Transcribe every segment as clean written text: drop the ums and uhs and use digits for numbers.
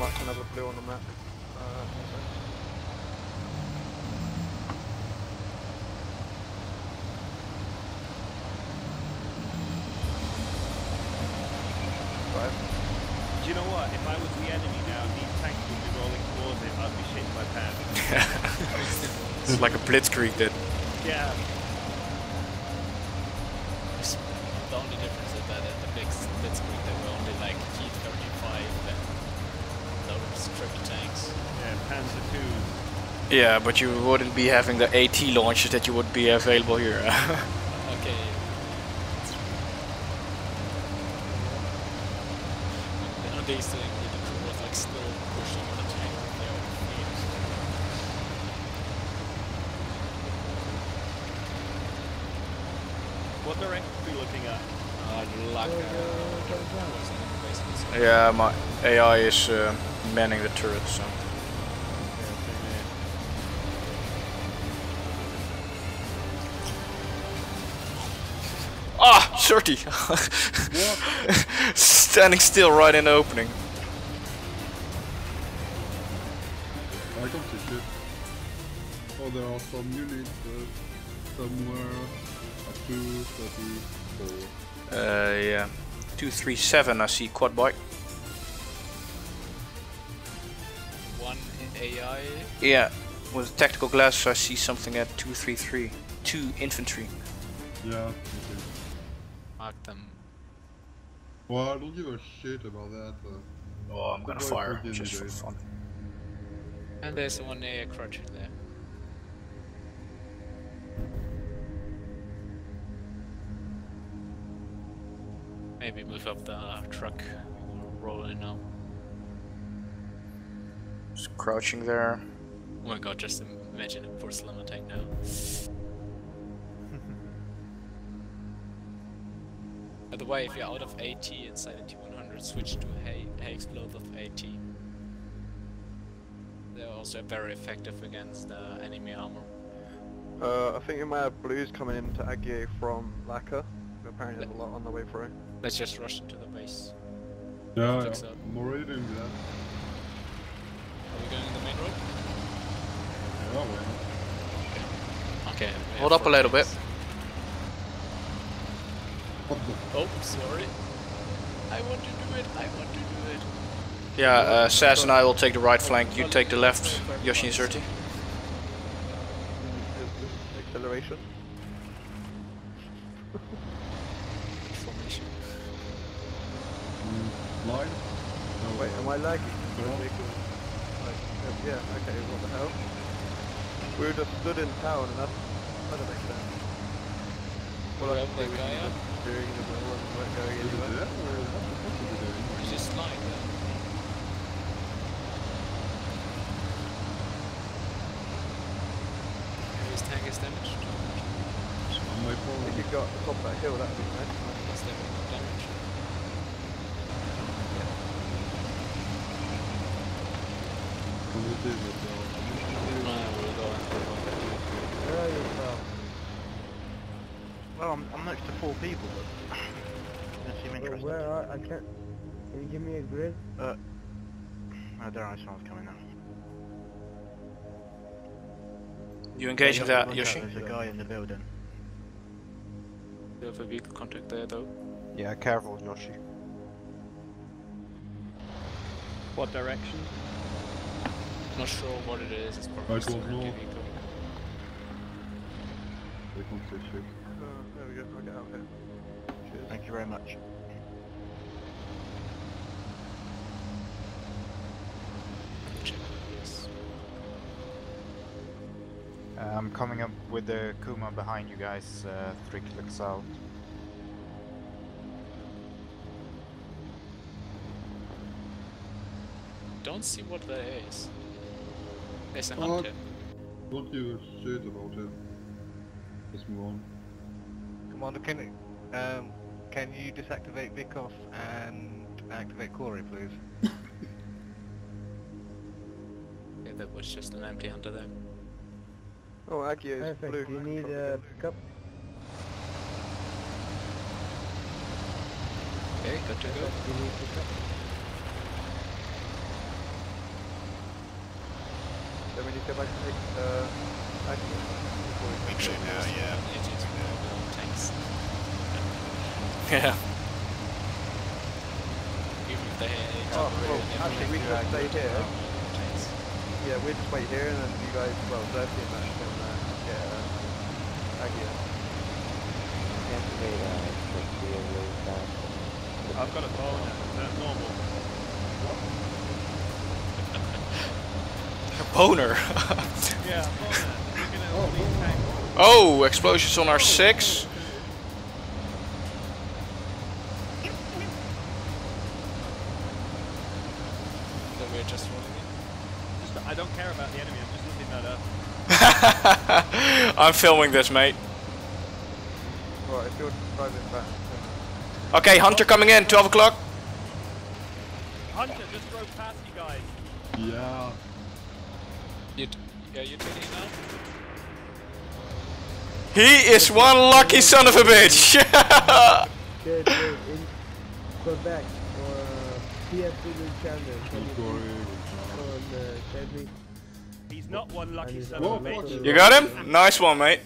mark another blue on the map. Right. Do you know what? If I was the enemy now, these tanks would be rolling towards it. I'd be shit in my pants. It's like a blitzkrieg then. Yeah. The only difference is that at the big blitzkrieg there were only like T-35 and those trick tanks. Yeah, Panzer II. Yeah, but you wouldn't be having the AT launches that you would be available here. Okay. On these things, the crew was like still pushing the tank with their own feet. What direction? Yeah, my AI is manning the turret, so... Ah! 30! Standing still right in the opening. I got this ship. Oh, there are some units somewhere at 234. Yeah. 237, I see quad bike. One in AI? Yeah, with tactical glass I see something at 233. Two infantry. Yeah, okay. Mark them. Well, I don't give a shit about that though. Oh, I'm gonna fire just for fun. And there's one AI crutch there. Maybe move up the truck. We're rolling now. Just crouching there. Oh my god, just imagine a porcelain tank now. By the way, if you're out of AT inside the T100, switch to hay explosive AT. They're also very effective against the enemy armor. I think we might have blues coming into Aguirre from Lacquer. Apparently there's a lot on the way through. Let's just rush into the base. Yeah, I'm already doing that. Are we going in the main road? Yeah, we're okay. Hold up a little bit. Oh, sorry. I want to do it, I want to do it. Yeah, Saz and I will take the right flank, you take the left, Yoshi and Zerti. Acceleration. Line? No. Wait, am I lagging? No. Yeah, okay, what the hell? We were just stood in town and that doesn't make sense. Well, I think we were just doing the middle and weren't going anywhere. Or is just lying there? Maybe his tank is damaged. If you got top of that hill, that would be nice. That's definitely damaged. Well, I'm next to 4 people. Where are I can't. Can you give me a grid? I don't know. Someone's coming now. You engage with that, Yoshi? There's a guy in the building. Do you have a vehicle contact there, though? Yeah, careful, Yoshi. What direction? I'm not sure what it is, it's probably just an empty vehicle. There we go, I'll get out of here. Cheers. Thank you very much. Yes. I'm coming up with the Kuma behind you guys, 3 clicks out. Don't see what that is. There's a hunter. Don't give a shit about it. Let's move on. Commander, can you disactivate Vikov and activate Corey, please? Yeah, that was just an empty hunter there. Oh, Aguirre is blue. Do you need a pickup? Okay, got to go. Actually, no, yeah, it's no tanks. Yeah. Even if they hit actually, we could stay here. Yeah, we'll just wait here and then you guys, well, Zerty and Mash can get Agia. I've got a bow now, is that normal? A boner? Yeah, a boner. Oh, explosions on our 6. Then we're just rolling in. Just, I don't care about the enemy, I'm just looking that up. I'm filming this, mate. Right, if you're driving back. Okay, Hunter coming in, 12 o'clock. Hunter just drove past you guys. Yeah. Yeah, you're taking it now? He is one lucky son of a bitch! They're in Quebec, or PF2 Channel. He's not one lucky son of a bitch. You got him? Nice one, mate.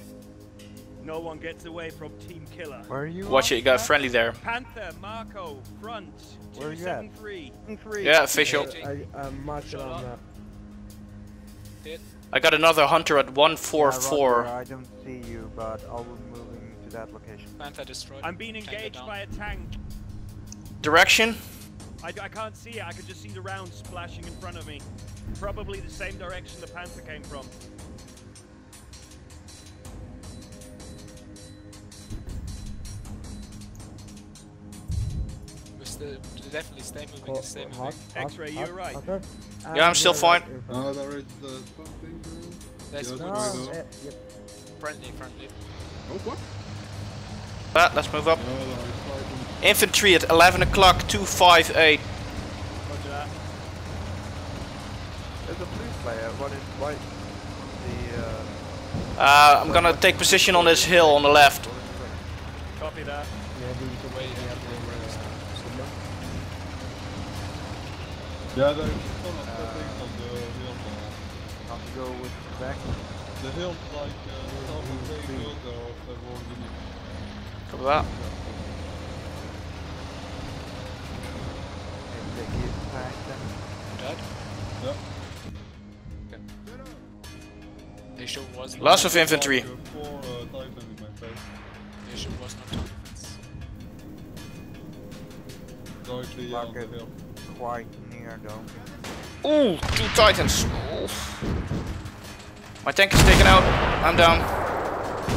No one gets away from Team Killer. Where are you? Watch it, you got friendly there. Panther, Marco, front, 273. Yeah, official. I'm marching on that. I got another hunter at 144. I don't see you, but I'll be moving to that location. Panther destroyed. I'm being engaged by a tank. Direction? I can't see it, I can just see the rounds splashing in front of me. Probably the same direction the Panther came from. Definitely stay moving, oh, stay moving. X-ray, you're right. Okay. Yeah, I'm still fine. Oh, there is the something. There's no, yep. Friendly. Oh, what? But let's move up. No, infantry at 11 o'clock, 258. Roger that. There's a blue player running right on the... I'm gonna take position on this hill on the left. Copy that. Yeah, there is a ton of things on the hill. Have to go with the back. The hill's like south of York or whatever you need. Copy that. And they get back then. Dead? Yeah. Okay. They sure was not. Lots of infantry. 4 Titan in my face. They sure was not defense. Directly on the hill. Quite near though. Ooh, 2 Titans. Oof. My tank is taken out. I'm down.